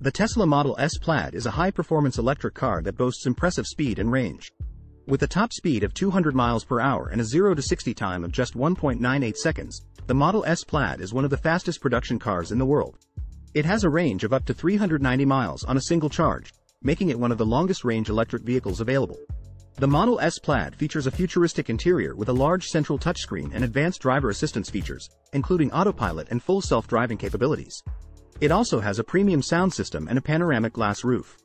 The Tesla Model S Plaid is a high-performance electric car that boasts impressive speed and range. With a top speed of 200 miles per hour and a 0 to 60 time of just 1.98 seconds, the Model S Plaid is one of the fastest production cars in the world. It has a range of up to 390 miles on a single charge, making it one of the longest-range electric vehicles available. The Model S Plaid features a futuristic interior with a large central touchscreen and advanced driver assistance features, including Autopilot and Full Self-Driving capabilities. It also has a premium sound system and a panoramic glass roof.